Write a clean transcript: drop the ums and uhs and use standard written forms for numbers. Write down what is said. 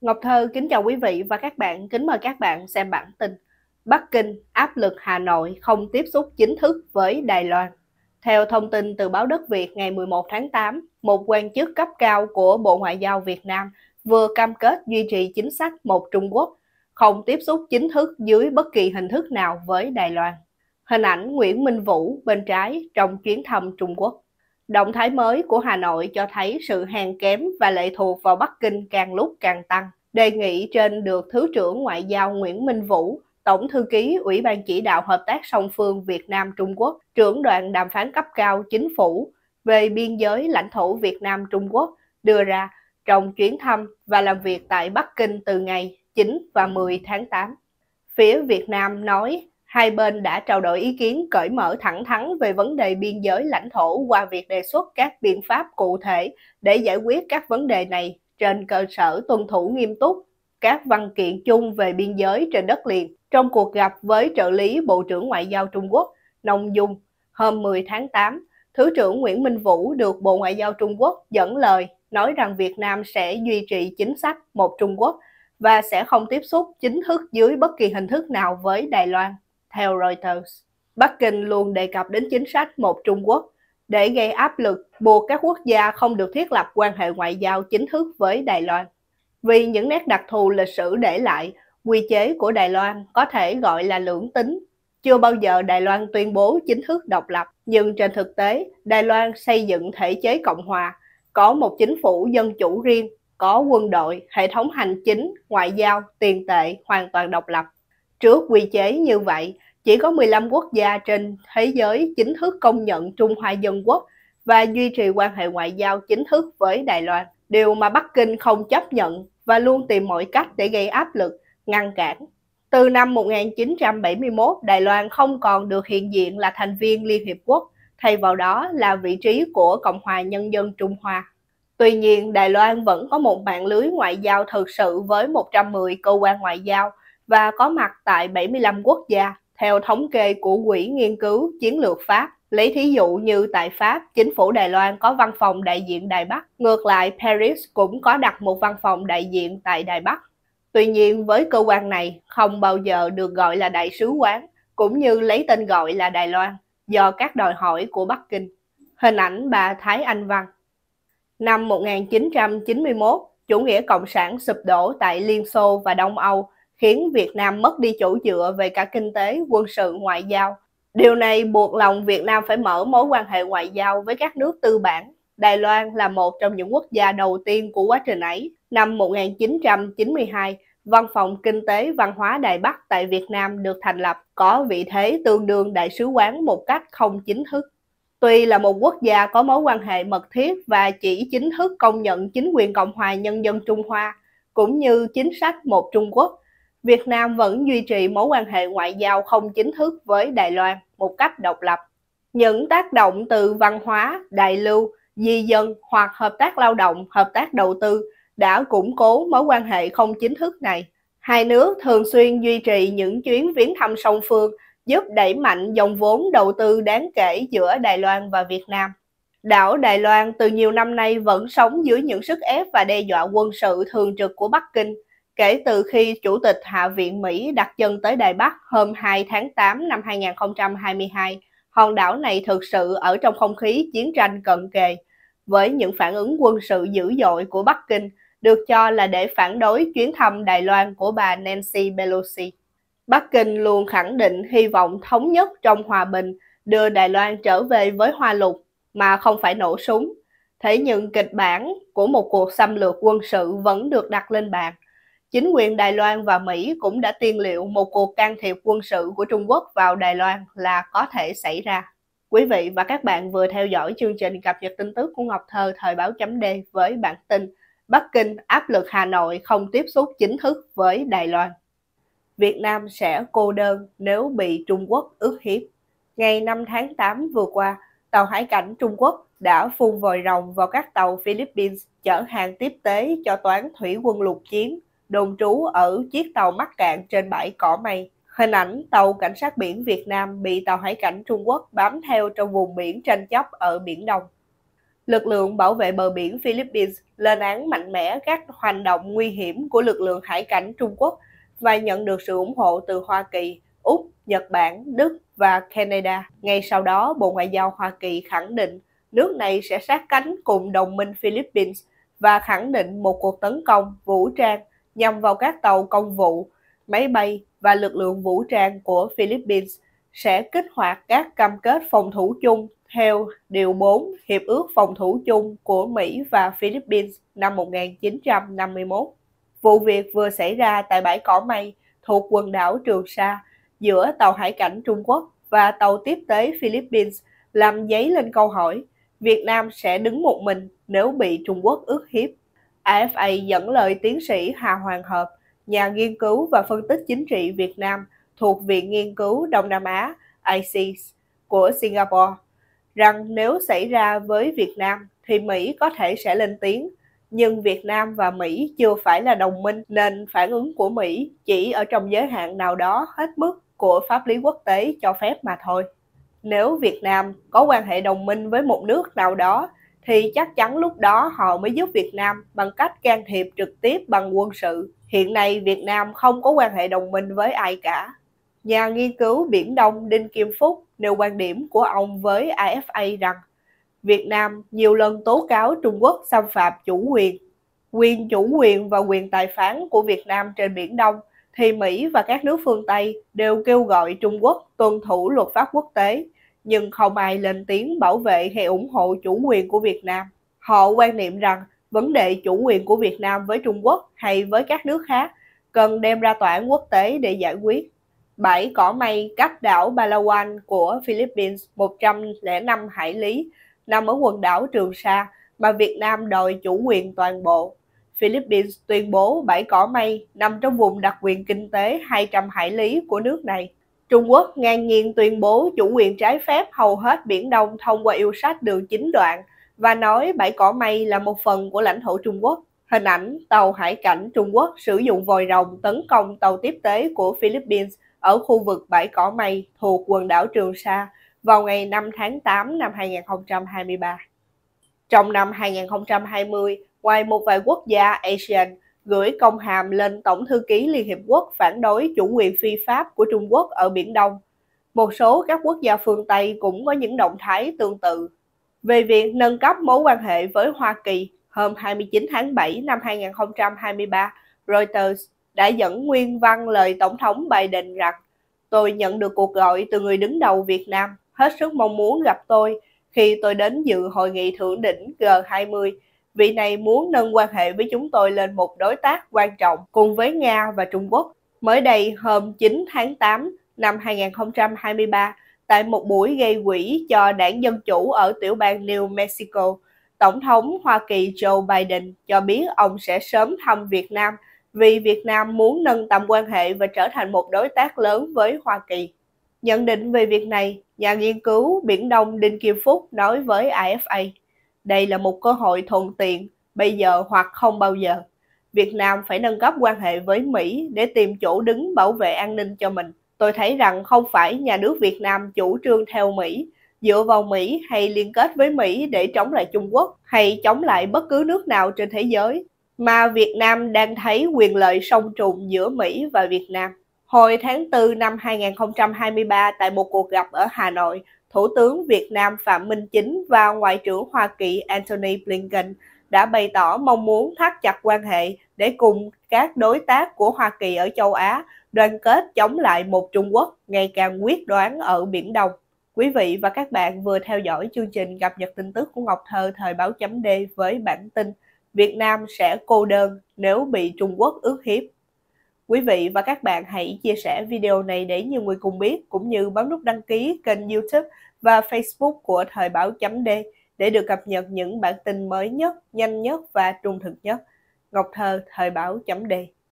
Ngọc Thơ kính chào quý vị và các bạn, kính mời các bạn xem bản tin Bắc Kinh áp lực Hà Nội không tiếp xúc chính thức với Đài Loan. Theo thông tin từ báo Đất Việt ngày 11 tháng 8, một quan chức cấp cao của Bộ Ngoại giao Việt Nam vừa cam kết duy trì chính sách một Trung Quốc, không tiếp xúc chính thức dưới bất kỳ hình thức nào với Đài Loan. Hình ảnh Nguyễn Minh Vũ bên trái trong chuyến thăm Trung Quốc. Động thái mới của Hà Nội cho thấy sự hèn kém và lệ thuộc vào Bắc Kinh càng lúc càng tăng. Đề nghị trên được Thứ trưởng Ngoại giao Nguyễn Minh Vũ, Tổng thư ký Ủy ban chỉ đạo hợp tác song phương Việt Nam-Trung Quốc, trưởng đoàn đàm phán cấp cao chính phủ về biên giới lãnh thổ Việt Nam-Trung Quốc đưa ra trong chuyến thăm và làm việc tại Bắc Kinh từ ngày 9 và 10 tháng 8. Phía Việt Nam nói hai bên đã trao đổi ý kiến cởi mở thẳng thắn về vấn đề biên giới lãnh thổ qua việc đề xuất các biện pháp cụ thể để giải quyết các vấn đề này trên cơ sở tuân thủ nghiêm túc các văn kiện chung về biên giới trên đất liền. Trong cuộc gặp với trợ lý Bộ trưởng Ngoại giao Trung Quốc, Nông Dung, hôm 10 tháng 8, Thứ trưởng Nguyễn Minh Vũ được Bộ Ngoại giao Trung Quốc dẫn lời nói rằng Việt Nam sẽ duy trì chính sách một Trung Quốc và sẽ không tiếp xúc chính thức dưới bất kỳ hình thức nào với Đài Loan. Theo Reuters, Bắc Kinh luôn đề cập đến chính sách một Trung Quốc để gây áp lực buộc các quốc gia không được thiết lập quan hệ ngoại giao chính thức với Đài Loan. Vì những nét đặc thù lịch sử để lại, quy chế của Đài Loan có thể gọi là lưỡng tính. Chưa bao giờ Đài Loan tuyên bố chính thức độc lập, nhưng trên thực tế, Đài Loan xây dựng thể chế cộng hòa, có một chính phủ dân chủ riêng, có quân đội, hệ thống hành chính, ngoại giao, tiền tệ hoàn toàn độc lập. Trước quy chế như vậy, chỉ có 15 quốc gia trên thế giới chính thức công nhận Trung Hoa Dân Quốc và duy trì quan hệ ngoại giao chính thức với Đài Loan, điều mà Bắc Kinh không chấp nhận và luôn tìm mọi cách để gây áp lực, ngăn cản. Từ năm 1971, Đài Loan không còn được hiện diện là thành viên Liên Hiệp Quốc, thay vào đó là vị trí của Cộng hòa Nhân dân Trung Hoa. Tuy nhiên, Đài Loan vẫn có một mạng lưới ngoại giao thực sự với 110 cơ quan ngoại giao và có mặt tại 75 quốc gia, theo thống kê của Quỹ Nghiên cứu Chiến lược Pháp. Lấy thí dụ như tại Pháp, chính phủ Đài Loan có văn phòng đại diện Đài Bắc. Ngược lại, Paris cũng có đặt một văn phòng đại diện tại Đài Bắc. Tuy nhiên, với cơ quan này không bao giờ được gọi là đại sứ quán, cũng như lấy tên gọi là Đài Loan, do các đòi hỏi của Bắc Kinh. Hình ảnh bà Thái Anh Văn. Năm 1991, chủ nghĩa cộng sản sụp đổ tại Liên Xô và Đông Âu, khiến Việt Nam mất đi chỗ dựa về cả kinh tế, quân sự, ngoại giao. Điều này buộc lòng Việt Nam phải mở mối quan hệ ngoại giao với các nước tư bản. Đài Loan là một trong những quốc gia đầu tiên của quá trình ấy. Năm 1992, Văn phòng Kinh tế Văn hóa Đài Bắc tại Việt Nam được thành lập, có vị thế tương đương đại sứ quán một cách không chính thức. Tuy là một quốc gia có mối quan hệ mật thiết và chỉ chính thức công nhận chính quyền Cộng hòa Nhân dân Trung Hoa, cũng như chính sách một Trung Quốc, Việt Nam vẫn duy trì mối quan hệ ngoại giao không chính thức với Đài Loan một cách độc lập. Những tác động từ văn hóa, đại lưu, di dân hoặc hợp tác lao động, hợp tác đầu tư đã củng cố mối quan hệ không chính thức này. Hai nước thường xuyên duy trì những chuyến viếng thăm song phương giúp đẩy mạnh dòng vốn đầu tư đáng kể giữa Đài Loan và Việt Nam. Đảo Đài Loan từ nhiều năm nay vẫn sống dưới những sức ép và đe dọa quân sự thường trực của Bắc Kinh. Kể từ khi Chủ tịch Hạ viện Mỹ đặt chân tới Đài Bắc hôm 2 tháng 8 năm 2022, hòn đảo này thực sự ở trong không khí chiến tranh cận kề, với những phản ứng quân sự dữ dội của Bắc Kinh, được cho là để phản đối chuyến thăm Đài Loan của bà Nancy Pelosi. Bắc Kinh luôn khẳng định hy vọng thống nhất trong hòa bình đưa Đài Loan trở về với Hoa Lục mà không phải nổ súng. Thế nhưng kịch bản của một cuộc xâm lược quân sự vẫn được đặt lên bàn. Chính quyền Đài Loan và Mỹ cũng đã tiên liệu một cuộc can thiệp quân sự của Trung Quốc vào Đài Loan là có thể xảy ra. Quý vị và các bạn vừa theo dõi chương trình cập nhật tin tức của Ngọc Thơ thời báo .d với bản tin Bắc Kinh áp lực Hà Nội không tiếp xúc chính thức với Đài Loan. Việt Nam sẽ cô đơn nếu bị Trung Quốc ức hiếp. Ngày 5 tháng 8 vừa qua, tàu hải cảnh Trung Quốc đã phun vòi rồng vào các tàu Philippines chở hàng tiếp tế cho toán thủy quân lục chiến đồn trú ở chiếc tàu mắc cạn trên bãi Cỏ Mây. Hình ảnh tàu cảnh sát biển Việt Nam bị tàu hải cảnh Trung Quốc bám theo trong vùng biển tranh chấp ở Biển Đông. lực lượng bảo vệ bờ biển Philippines lên án mạnh mẽ các hành động nguy hiểm của lực lượng hải cảnh Trung Quốc và nhận được sự ủng hộ từ Hoa Kỳ, Úc, Nhật Bản, Đức và Canada. Ngay sau đó, Bộ Ngoại giao Hoa Kỳ khẳng định nước này sẽ sát cánh cùng đồng minh Philippines và khẳng định một cuộc tấn công vũ trang nhằm vào các tàu công vụ, máy bay và lực lượng vũ trang của Philippines sẽ kích hoạt các cam kết phòng thủ chung theo Điều 4 Hiệp ước Phòng thủ chung của Mỹ và Philippines năm 1951. Vụ việc vừa xảy ra tại Bãi Cỏ Mây thuộc quần đảo Trường Sa giữa tàu hải cảnh Trung Quốc và tàu tiếp tế Philippines làm dấy lên câu hỏi Việt Nam sẽ đứng một mình nếu bị Trung Quốc ức hiếp. AFA dẫn lời tiến sĩ Hà Hoàng Hợp, nhà nghiên cứu và phân tích chính trị Việt Nam thuộc Viện Nghiên cứu Đông Nam Á ICIS của Singapore, rằng nếu xảy ra với Việt Nam thì Mỹ có thể sẽ lên tiếng, nhưng Việt Nam và Mỹ chưa phải là đồng minh nên phản ứng của Mỹ chỉ ở trong giới hạn nào đó hết mức của pháp lý quốc tế cho phép mà thôi. Nếu Việt Nam có quan hệ đồng minh với một nước nào đó thì chắc chắn lúc đó họ mới giúp Việt Nam bằng cách can thiệp trực tiếp bằng quân sự. Hiện nay Việt Nam không có quan hệ đồng minh với ai cả. Nhà nghiên cứu Biển Đông Đinh Kim Phúc nêu quan điểm của ông với AFA rằng Việt Nam nhiều lần tố cáo Trung Quốc xâm phạm quyền chủ quyền và quyền tài phán của Việt Nam trên Biển Đông, thì Mỹ và các nước phương Tây đều kêu gọi Trung Quốc tuân thủ luật pháp quốc tế, nhưng không ai lên tiếng bảo vệ hay ủng hộ chủ quyền của Việt Nam. Họ quan niệm rằng vấn đề chủ quyền của Việt Nam với Trung Quốc hay với các nước khác cần đem ra tòa án quốc tế để giải quyết. Bãi Cỏ Mây cách đảo Palawan của Philippines 105 hải lý, nằm ở quần đảo Trường Sa mà Việt Nam đòi chủ quyền toàn bộ. Philippines tuyên bố Bãi Cỏ Mây nằm trong vùng đặc quyền kinh tế 200 hải lý của nước này. Trung Quốc ngang nhiên tuyên bố chủ quyền trái phép hầu hết Biển Đông thông qua yêu sách đường 9 đoạn và nói Bãi Cỏ Mây là một phần của lãnh thổ Trung Quốc. Hình ảnh tàu hải cảnh Trung Quốc sử dụng vòi rồng tấn công tàu tiếp tế của Philippines ở khu vực Bãi Cỏ Mây thuộc quần đảo Trường Sa vào ngày 5 tháng 8 năm 2023. Trong năm 2020, ngoài một vài quốc gia ASEAN gửi công hàm lên Tổng thư ký Liên Hiệp Quốc phản đối chủ quyền phi pháp của Trung Quốc ở Biển Đông, một số các quốc gia phương Tây cũng có những động thái tương tự. Về việc nâng cấp mối quan hệ với Hoa Kỳ, hôm 29 tháng 7 năm 2023, Reuters đã dẫn nguyên văn lời Tổng thống Biden rằng tôi nhận được cuộc gọi từ người đứng đầu Việt Nam hết sức mong muốn gặp tôi khi tôi đến dự hội nghị thượng đỉnh G20. Vị này muốn nâng quan hệ với chúng tôi lên một đối tác quan trọng cùng với Nga và Trung Quốc. Mới đây, hôm 9 tháng 8 năm 2023, tại một buổi gây quỹ cho đảng Dân Chủ ở tiểu bang New Mexico, Tổng thống Hoa Kỳ Joe Biden cho biết ông sẽ sớm thăm Việt Nam vì Việt Nam muốn nâng tầm quan hệ và trở thành một đối tác lớn với Hoa Kỳ. Nhận định về việc này, nhà nghiên cứu Biển Đông Đinh Kim Phúc nói với AFA, đây là một cơ hội thuận tiện, bây giờ hoặc không bao giờ. Việt Nam phải nâng cấp quan hệ với Mỹ để tìm chỗ đứng bảo vệ an ninh cho mình. Tôi thấy rằng không phải nhà nước Việt Nam chủ trương theo Mỹ, dựa vào Mỹ hay liên kết với Mỹ để chống lại Trung Quốc hay chống lại bất cứ nước nào trên thế giới, mà Việt Nam đang thấy quyền lợi song trùng giữa Mỹ và Việt Nam. Hồi tháng 4 năm 2023, tại một cuộc gặp ở Hà Nội, Thủ tướng Việt Nam Phạm Minh Chính và Ngoại trưởng Hoa Kỳ Anthony Blinken đã bày tỏ mong muốn thắt chặt quan hệ để cùng các đối tác của Hoa Kỳ ở châu Á đoàn kết chống lại một Trung Quốc ngày càng quyết đoán ở Biển Đông. Quý vị và các bạn vừa theo dõi chương trình cập nhật tin tức của Ngọc Thơ thời báo .d với bản tin Việt Nam sẽ cô đơn nếu bị Trung Quốc ức hiếp. Quý vị và các bạn hãy chia sẻ video này để nhiều người cùng biết, cũng như bấm nút đăng ký kênh YouTube và Facebook của Thời báo .d để được cập nhật những bản tin mới nhất, nhanh nhất và trung thực nhất. Ngọc Thơ, Thời báo .d.